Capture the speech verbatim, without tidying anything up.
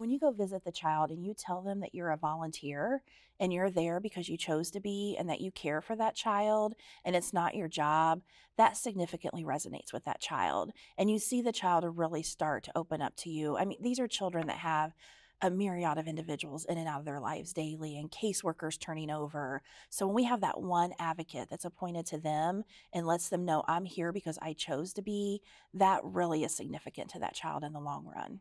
when you go visit the child and you tell them that you're a volunteer and you're there because you chose to be and that you care for that child and it's not your job, that significantly resonates with that child. And you see the child really start to open up to you. I mean, these are children that have a myriad of individuals in and out of their lives daily and caseworkers turning over. So when we have that one advocate that's appointed to them and lets them know I'm here because I chose to be, that really is significant to that child in the long run.